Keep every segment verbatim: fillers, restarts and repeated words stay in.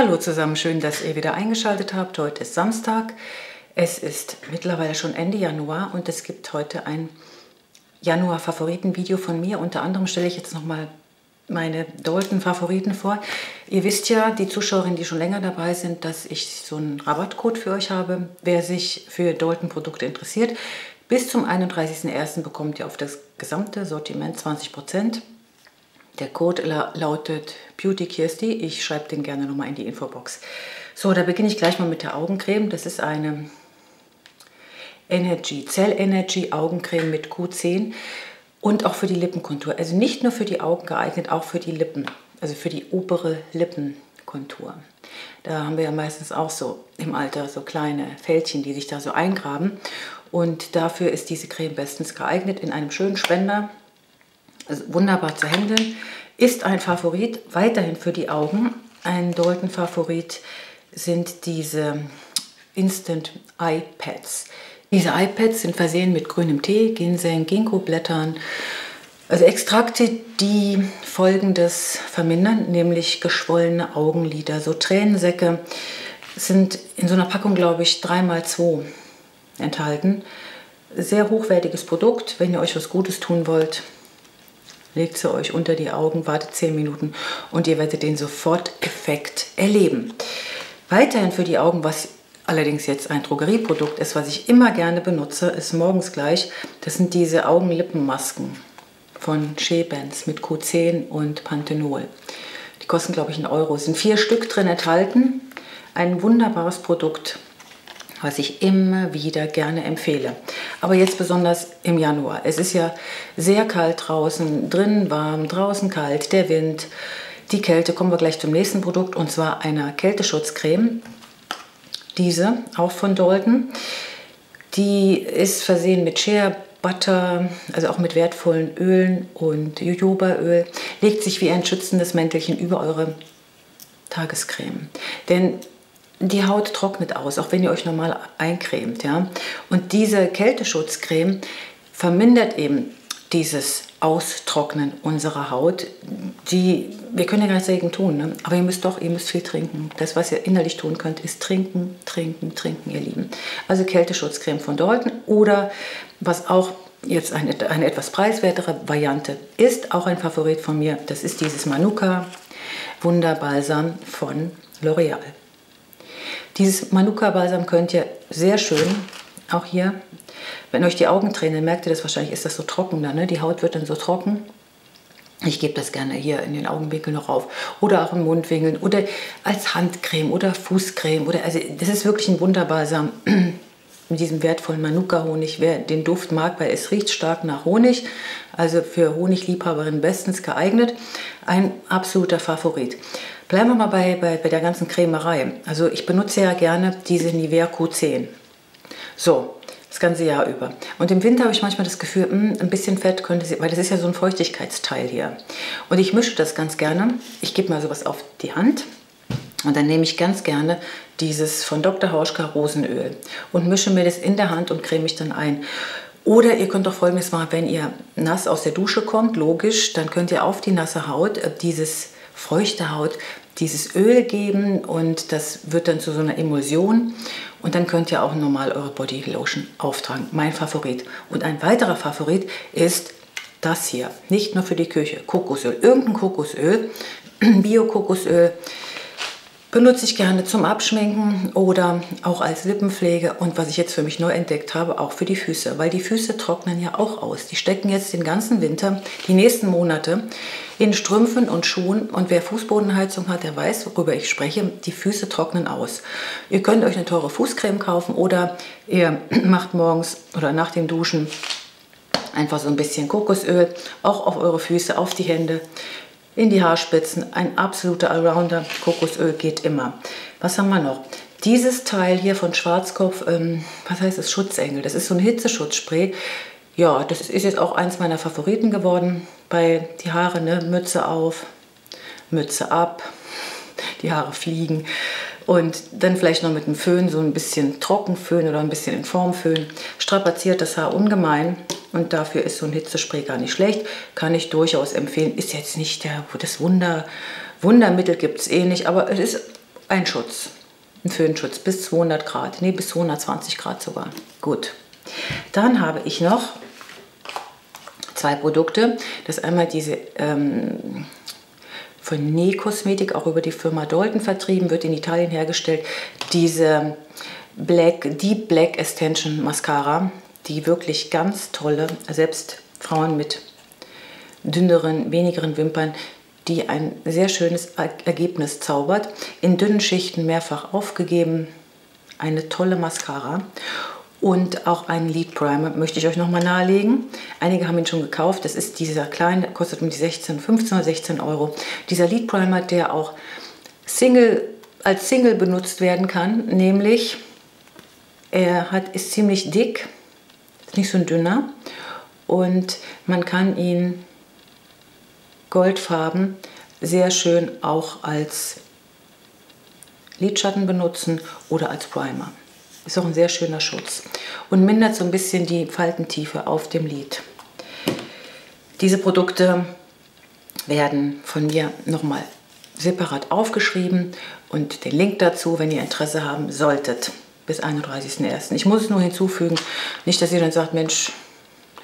Hallo zusammen, schön, dass ihr wieder eingeschaltet habt. Heute ist Samstag. Es ist mittlerweile schon Ende Januar und es gibt heute ein Januar-Favoriten-Video von mir. Unter anderem stelle ich jetzt nochmal meine Dalton-Favoriten vor. Ihr wisst ja, die Zuschauerinnen, die schon länger dabei sind, dass ich so einen Rabattcode für euch habe. Wer sich für Dalton-Produkte interessiert, bis zum einunddreißigsten ersten bekommt ihr auf das gesamte Sortiment zwanzig Prozent. Der Code la lautet BeautyKirsty. Ich schreibe den gerne nochmal in die Infobox. So, da beginne ich gleich mal mit der Augencreme. Das ist eine Energy Zell Energy Augencreme mit Q zehn und auch für die Lippenkontur. Also nicht nur für die Augen geeignet, auch für die Lippen. Also für die obere Lippenkontur. Da haben wir ja meistens auch so im Alter so kleine Fältchen, die sich da so eingraben. Und dafür ist diese Creme bestens geeignet in einem schönen Spender. Also wunderbar zu handeln, ist ein Favorit weiterhin für die Augen. Ein Dalton-Favorit sind diese Instant Eye Pads. Diese Eye Pads sind versehen mit grünem Tee, Ginseng, Ginkgo-Blättern, also Extrakte, die Folgendes vermindern, nämlich geschwollene Augenlider, so Tränensäcke sind in so einer Packung, glaube ich, drei mal zwei enthalten. Sehr hochwertiges Produkt, wenn ihr euch was Gutes tun wollt. Legt sie euch unter die Augen, wartet zehn Minuten und ihr werdet den Soforteffekt erleben. Weiterhin für die Augen, was allerdings jetzt ein Drogerieprodukt ist, was ich immer gerne benutze, ist morgens gleich. Das sind diese Augenlippenmasken von She-Benz mit Q zehn und Panthenol. Die kosten, glaube ich, einen Euro. Es sind vier Stück drin enthalten. Ein wunderbares Produkt, was ich immer wieder gerne empfehle. Aber jetzt besonders im Januar. Es ist ja sehr kalt draußen, drinnen warm, draußen kalt, der Wind, die Kälte. Kommen wir gleich zum nächsten Produkt und zwar einer Kälteschutzcreme. Diese, auch von Dalton. Die ist versehen mit Shea Butter, also auch mit wertvollen Ölen und Jojobaöl. Legt sich wie ein schützendes Mäntelchen über eure Tagescreme. Denn die Haut trocknet aus, auch wenn ihr euch normal eincremt, ja. Und diese Kälteschutzcreme vermindert eben dieses Austrocknen unserer Haut. Die, wir können ja gar nichts dagegen tun, ne? Aber ihr müsst doch, ihr müsst viel trinken. Das, was ihr innerlich tun könnt, ist trinken, trinken, trinken, ihr Lieben. Also Kälteschutzcreme von Dalton oder was auch jetzt eine, eine etwas preiswertere Variante ist, auch ein Favorit von mir, das ist dieses Manuka Wunderbalsam von L'Oreal. Dieses Manuka-Balsam könnt ihr sehr schön, auch hier, wenn euch die Augen tränen, merkt ihr das wahrscheinlich, ist das so trocken dann, ne? Die Haut wird dann so trocken. Ich gebe das gerne hier in den Augenwinkel noch auf oder auch im Mundwinkel oder als Handcreme oder Fußcreme. Oder, also das ist wirklich ein Wunderbalsam mit diesem wertvollen Manuka-Honig. Wer den Duft mag, weil es riecht stark nach Honig, also für Honigliebhaberinnen bestens geeignet. Ein absoluter Favorit. Bleiben wir mal bei, bei, bei der ganzen Cremerei. Also ich benutze ja gerne diese Nivea Q zehn. So, das ganze Jahr über. Und im Winter habe ich manchmal das Gefühl, mh, ein bisschen Fett könnte sie, weil das ist ja so ein Feuchtigkeitsteil hier. Und ich mische das ganz gerne. Ich gebe mal sowas auf die Hand und dann nehme ich ganz gerne dieses von Doktor Hauschka Rosenöl und mische mir das in der Hand und creme mich dann ein. Oder ihr könnt auch Folgendes machen, wenn ihr nass aus der Dusche kommt, logisch, dann könnt ihr auf die nasse Haut dieses feuchte Haut dieses Öl geben und das wird dann zu so einer Emulsion und dann könnt ihr auch normal eure Body Lotion auftragen. Mein Favorit. Und ein weiterer Favorit ist das hier. Nicht nur für die Küche. Kokosöl. Irgendein Kokosöl. Bio-Kokosöl. Benutze ich gerne zum Abschminken oder auch als Lippenpflege und was ich jetzt für mich neu entdeckt habe, auch für die Füße, weil die Füße trocknen ja auch aus. Die stecken jetzt den ganzen Winter, die nächsten Monate in Strümpfen und Schuhen und wer Fußbodenheizung hat, der weiß, worüber ich spreche, die Füße trocknen aus. Ihr könnt euch eine teure Fußcreme kaufen oder ihr macht morgens oder nach dem Duschen einfach so ein bisschen Kokosöl, auch auf eure Füße, auf die Hände. In die Haarspitzen, ein absoluter Allrounder, Kokosöl geht immer. Was haben wir noch? Dieses Teil hier von Schwarzkopf, ähm, was heißt das? Schutzengel. Das ist so ein Hitzeschutzspray. Ja, das ist jetzt auch eins meiner Favoriten geworden, weil die Haare, ne, Mütze auf, Mütze ab, die Haare fliegen. Und dann vielleicht noch mit einem Föhn, so ein bisschen Trockenföhn oder ein bisschen in Formföhn. Strapaziert das Haar ungemein. Und dafür ist so ein Hitzespray gar nicht schlecht. Kann ich durchaus empfehlen. Ist jetzt nicht der, das Wunder, Wundermittel gibt es eh nicht. Aber es ist ein Schutz, ein Föhnschutz bis zweihundert Grad, nee, bis zweihundertzwanzig Grad sogar. Gut, dann habe ich noch zwei Produkte. Das ist einmal diese ähm, von Nähkosmetik, auch über die Firma Dalton vertrieben, wird in Italien hergestellt, diese Black Deep Black Extension Mascara, die wirklich ganz tolle, selbst Frauen mit dünneren, wenigeren Wimpern, die ein sehr schönes Ergebnis zaubert. In dünnen Schichten mehrfach aufgegeben. Eine tolle Mascara. Und auch einen Lid Primer möchte ich euch nochmal nahelegen. Einige haben ihn schon gekauft. Das ist dieser kleine, kostet um die sechzehn, fünfzehn oder sechzehn Euro. Dieser Lid Primer, der auch Single, als Single benutzt werden kann. Nämlich, er hat, ist ziemlich dick, ist nicht so ein dünner. Und man kann ihn goldfarben sehr schön auch als Lidschatten benutzen oder als Primer. Ist auch ein sehr schöner Schutz und mindert so ein bisschen die Faltentiefe auf dem Lid. Diese Produkte werden von mir nochmal separat aufgeschrieben und den Link dazu, wenn ihr Interesse haben solltet, bis einunddreißigsten ersten Ich muss es nur hinzufügen, nicht, dass ihr dann sagt, Mensch,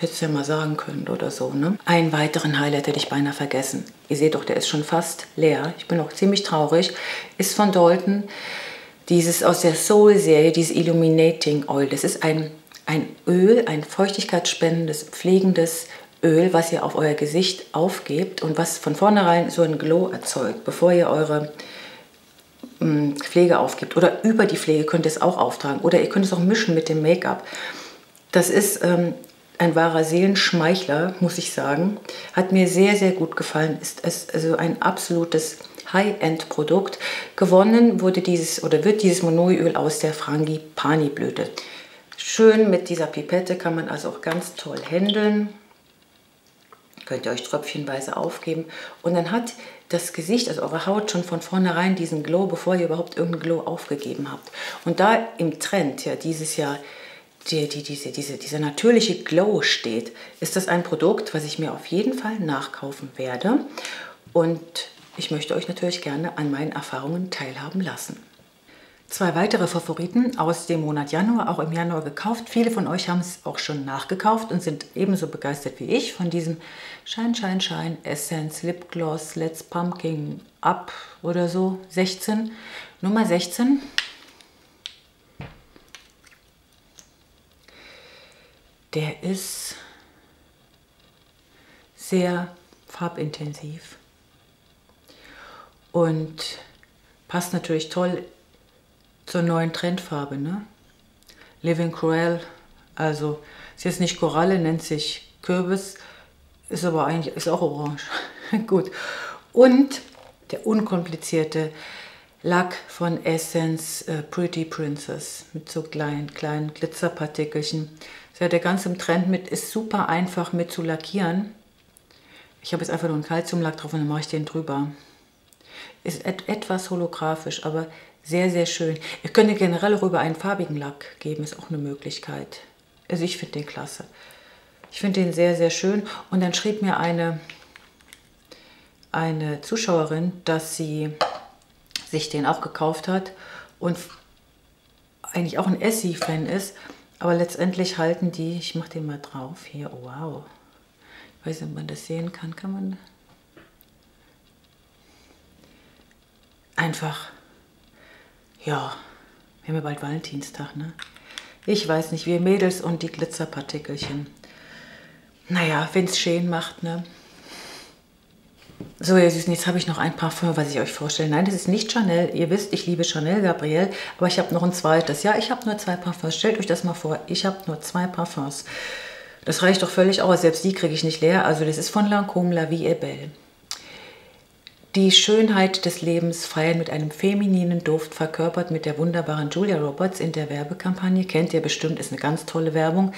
hättest du ja mal sagen können oder so, ne? Einen weiteren Highlight hätte ich beinahe vergessen. Ihr seht doch, der ist schon fast leer. Ich bin auch ziemlich traurig. Ist von Dalton. Dieses aus der Soul-Serie, dieses Illuminating Oil. Das ist ein, ein Öl, ein feuchtigkeitsspendendes, pflegendes Öl, was ihr auf euer Gesicht aufgebt und was von vornherein so ein Glow erzeugt, bevor ihr eure mh, Pflege aufgibt. Oder über die Pflege könnt ihr es auch auftragen. Oder ihr könnt es auch mischen mit dem Make-up. Das ist... Ähm, ein wahrer Seelenschmeichler, muss ich sagen. Hat mir sehr, sehr gut gefallen. Ist es also ein absolutes High-End-Produkt. Gewonnen wurde dieses oder wird dieses Monoöl aus der Frangipani-Blüte. Schön mit dieser Pipette kann man also auch ganz toll händeln. Könnt ihr euch tröpfchenweise aufgeben. Und dann hat das Gesicht, also eure Haut, schon von vornherein diesen Glow, bevor ihr überhaupt irgendeinen Glow aufgegeben habt. Und da im Trend ja dieses Jahr Die, die, diese, diese, dieser natürliche Glow steht, ist das ein Produkt, was ich mir auf jeden Fall nachkaufen werde. Und ich möchte euch natürlich gerne an meinen Erfahrungen teilhaben lassen. Zwei weitere Favoriten aus dem Monat Januar, auch im Januar gekauft. Viele von euch haben es auch schon nachgekauft und sind ebenso begeistert wie ich von diesem Shine Shine Shine Essence Lip Gloss Let's Pumpkin Up oder so, sechzehn, Nummer sechzehn. Der ist sehr farbintensiv und passt natürlich toll zur neuen Trendfarbe, ne? Living Coral, also ist jetzt nicht Koralle, nennt sich Kürbis, ist aber eigentlich ist auch orange. Gut. Und der unkomplizierte Lack von Essence äh, Pretty Princess mit so kleinen, kleinen Glitzerpartikelchen. Ist ja der ganze im Trend mit, ist super einfach mit zu lackieren. Ich habe jetzt einfach nur einen Calciumlack drauf und dann mache ich den drüber. Ist et etwas holographisch, aber sehr, sehr schön. Ihr könnt ihr generell auch über einen farbigen Lack geben, ist auch eine Möglichkeit. Also ich finde den klasse. Ich finde den sehr, sehr schön. Und dann schrieb mir eine, eine Zuschauerin, dass sie sich den auch gekauft hat und eigentlich auch ein Essie-Fan ist. Aber letztendlich halten die, ich mache den mal drauf, hier, wow. Ich weiß nicht, ob man das sehen kann, kann man... Einfach, ja, wir haben ja bald Valentinstag, ne? Ich weiß nicht, wir Mädels und die Glitzerpartikelchen. Naja, wenn es schön macht, ne? So, ihr Süßen, jetzt habe ich noch ein Parfüm, was ich euch vorstelle. Nein, das ist nicht Chanel. Ihr wisst, ich liebe Chanel, Gabriel, aber ich habe noch ein zweites. Ja, ich habe nur zwei Parfums. Stellt euch das mal vor, ich habe nur zwei Parfums. Das reicht doch völlig aus, selbst die kriege ich nicht leer. Also das ist von Lancôme, La Vie et Belle. Die Schönheit des Lebens feiern mit einem femininen Duft, verkörpert mit der wunderbaren Julia Roberts in der Werbekampagne. Kennt ihr bestimmt, ist eine ganz tolle Werbung.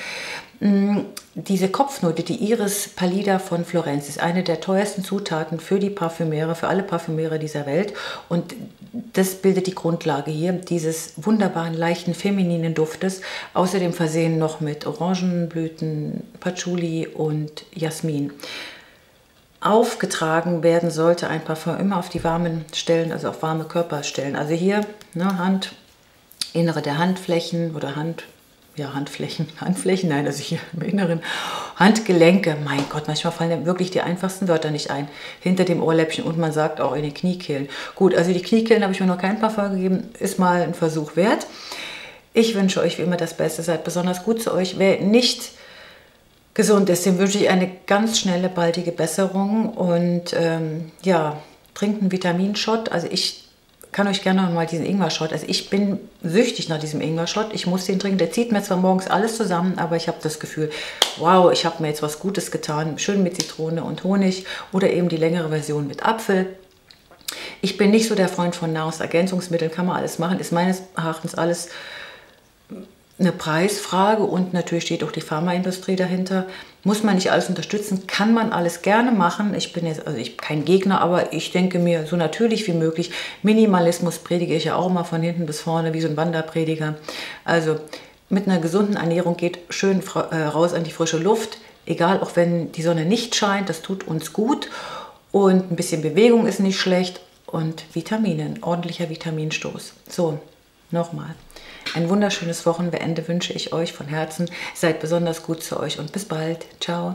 Diese Kopfnote, die Iris Palida von Florenz, ist eine der teuersten Zutaten für die Parfümiere, für alle Parfümiere dieser Welt. Und das bildet die Grundlage hier, dieses wunderbaren, leichten, femininen Duftes. Außerdem versehen noch mit Orangenblüten, Patchouli und Jasmin. aufgetragen werden sollte, ein Parfum immer auf die warmen Stellen, also auf warme Körperstellen. Also hier, ne, Hand, Innere der Handflächen oder Hand, ja Handflächen, Handflächen, nein, also hier im Inneren, Handgelenke, mein Gott, manchmal fallen ja wirklich die einfachsten Wörter nicht ein, hinter dem Ohrläppchen und man sagt auch in den Kniekehlen. Gut, also die Kniekehlen habe ich mir noch kein Parfum gegeben, ist mal ein Versuch wert. Ich wünsche euch wie immer das Beste, seid besonders gut zu euch, wer nicht gesund ist, dem wünsche ich eine ganz schnelle, baldige Besserung und ähm, ja, trinkt einen Vitaminshot. Also ich kann euch gerne nochmal diesen Ingwer-Shot, also ich bin süchtig nach diesem Ingwer-Shot, ich muss den trinken, der zieht mir zwar morgens alles zusammen, aber ich habe das Gefühl, wow, ich habe mir jetzt was Gutes getan, schön mit Zitrone und Honig oder eben die längere Version mit Apfel. Ich bin nicht so der Freund von Nahrungsergänzungsmitteln, kann man alles machen, ist meines Erachtens alles eine Preisfrage und natürlich steht auch die Pharmaindustrie dahinter. Muss man nicht alles unterstützen, kann man alles gerne machen. Ich bin jetzt, also ich kein Gegner, aber ich denke mir, so natürlich wie möglich. Minimalismus predige ich ja auch immer von hinten bis vorne, wie so ein Wanderprediger. Also mit einer gesunden Ernährung geht schön raus an die frische Luft, egal, auch wenn die Sonne nicht scheint, das tut uns gut. Und ein bisschen Bewegung ist nicht schlecht und Vitamine, ein ordentlicher Vitaminstoß. So, nochmal. Ein wunderschönes Wochenende wünsche ich euch von Herzen. Seid besonders gut zu euch und bis bald. Ciao.